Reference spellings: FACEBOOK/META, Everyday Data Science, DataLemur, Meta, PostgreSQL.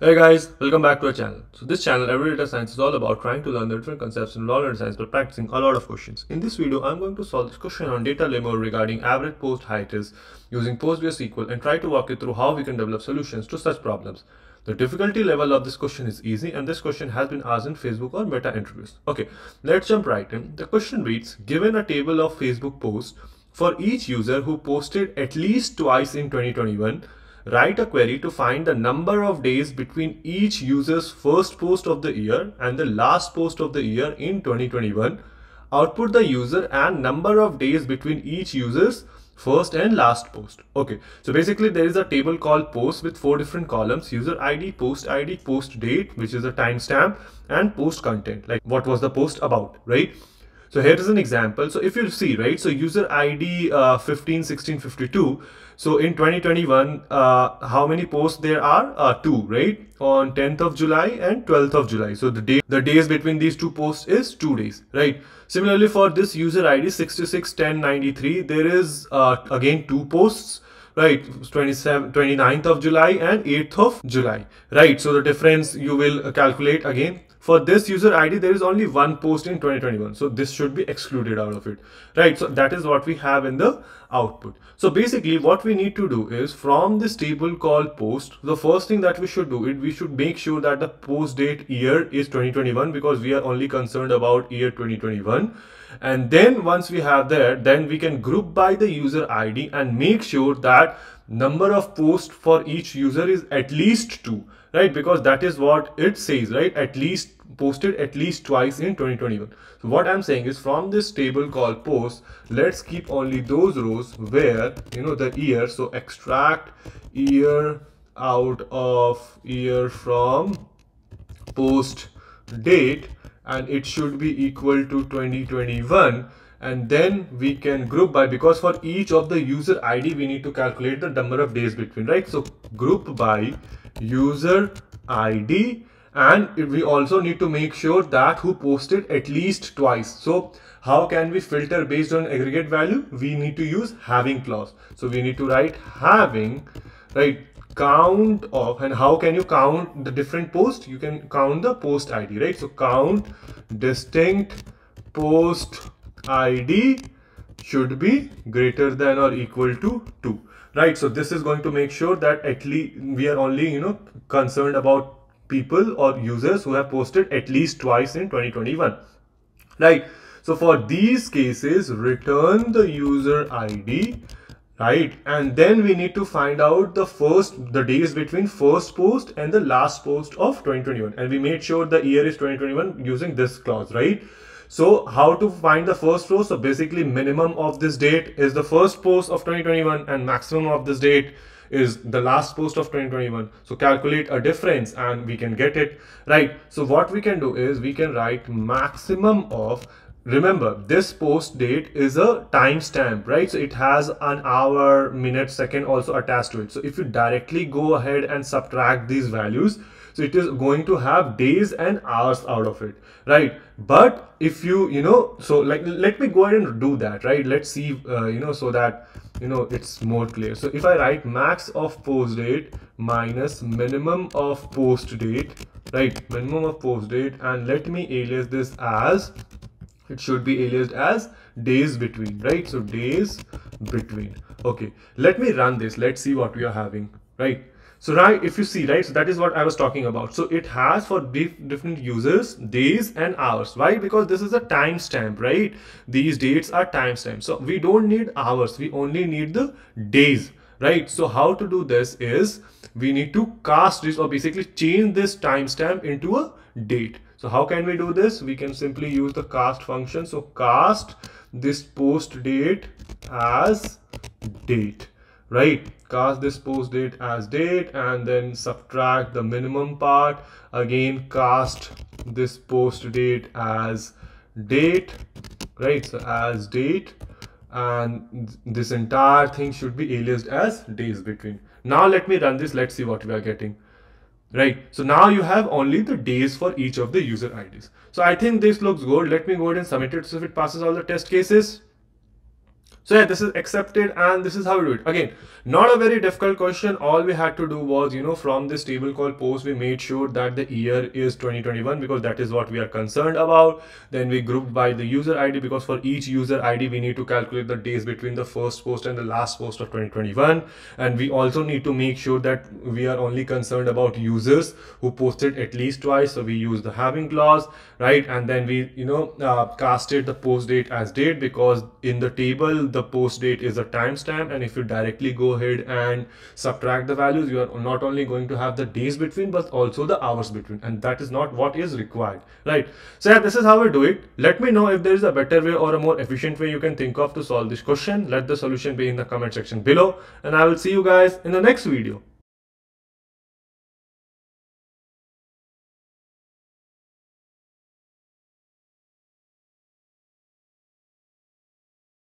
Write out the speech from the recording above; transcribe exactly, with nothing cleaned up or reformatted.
Hey guys, welcome back to our channel. So this channel, Everyday Data Science, is all about trying to learn the different concepts in law and data science by practicing a lot of questions. In this video, I'm going to solve this question on DataLemur regarding average post height is using PostgreSQL and try to walk you through how we can develop solutions to such problems. The difficulty level of this question is easy, and this question has been asked in Facebook or Meta interviews. Okay, let's jump right in. The question reads, given a table of Facebook posts for each user who posted at least twice in twenty twenty-one, write a query to find the number of days between each user's first post of the year and the last post of the year in twenty twenty-one. Output the user and number of days between each user's first and last post. Okay, so basically there is a table called posts with four different columns: user I D, post I D, post date, which is a timestamp, and post content, like what was the post about, right? So here is an example. So if you see, right, so user I D uh, fifteen sixteen fifty-two. So in twenty twenty-one, uh, how many posts there are? Uh, two, right? On tenth of July and twelfth of July. So the day, the days between these two posts is two days, right? Similarly, for this user I D sixty-six ten ninety-three, there is uh, again two posts, right? twenty-seven, twenty-ninth of July and eighth of July, right? So the difference you will calculate again. For this user I D, there is only one post in twenty twenty-one. So this should be excluded out of it, right? So that is what we have in the output. So basically what we need to do is, from this table called post, the first thing that we should do is we should make sure that the post date year is twenty twenty-one, because we are only concerned about year twenty twenty-one. And then once we have that, then we can group by the user I D and make sure that number of posts for each user is at least two, right? Because that is what it says, right? At least posted at least twice in twenty twenty-one. So what I'm saying is, from this table called posts, let's keep only those rows where, you know, the year. So extract year out of year from post date, and it should be equal to twenty twenty-one. And then we can group by, because for each of the user I D we need to calculate the number of days between, right? So group by user I D, and we also need to make sure that who posted at least twice. So how can we filter based on aggregate value? We need to use having clause. So we need to write having, right, count of. And how can you count the different posts? You can count the post I D, right? So count distinct post I D should be greater than or equal to two, right? So this is going to make sure that at least we are only, you know, concerned about people or users who have posted at least twice in twenty twenty-one, right? So for these cases, return the user I D, right? And then we need to find out the first, the days between first post and the last post of twenty twenty-one. And we made sure the year is twenty twenty-one using this clause, right? So how to find the first row? So basically minimum of this date is the first post of twenty twenty-one, and maximum of this date is the last post of twenty twenty-one. So calculate a difference and we can get it, right? So what we can do is we can write maximum of, remember this post date is a timestamp, right? So it has an hour, minute, second also attached to it. So if you directly go ahead and subtract these values, so it is going to have days and hours out of it, right? But if you, you know, so like, let me go ahead and do that, right? Let's see, uh, you know, so that, you know, it's more clear. So if I write max of post date minus minimum of post date, right? Minimum of post date, and let me alias this as, it should be aliased as days between, right? So days between. Okay, let me run this. Let's see what we are having, right? So right, if you see, right, so that is what I was talking about. So it has for different users days and hours. Why? Because this is a timestamp, right? These dates are timestamps. So we don't need hours, we only need the days, right? So how to do this is we need to cast this, or basically change this timestamp into a date. So how can we do this? We can simply use the cast function. So cast this post date as date, right? Cast this post date as date, and then subtract the minimum part. Again, cast this post date as date, right? So as date, and this entire thing should be aliased as days between. Now let me run this. Let's see what we are getting, right? So now you have only the days for each of the user I Ds. So I think this looks good. Let me go ahead and submit it. So if it passes all the test cases, So yeah, this is accepted and this is how we do it. Again, not a very difficult question. All we had to do was, you know, from this table called post, we made sure that the year is twenty twenty-one because that is what we are concerned about. Then we grouped by the user I D because for each user I D, we need to calculate the days between the first post and the last post of twenty twenty-one. And we also need to make sure that we are only concerned about users who posted at least twice. So we use the having clause, right? And then we, you know, uh, casted the post date as date because in the table, the the post date is a timestamp, and if you directly go ahead and subtract the values, you are not only going to have the days between but also the hours between, and that is not what is required, right? So yeah, this is how we do it. Let me know if there is a better way or a more efficient way you can think of to solve this question. Let the solution be in the comment section below, and I will see you guys in the next video.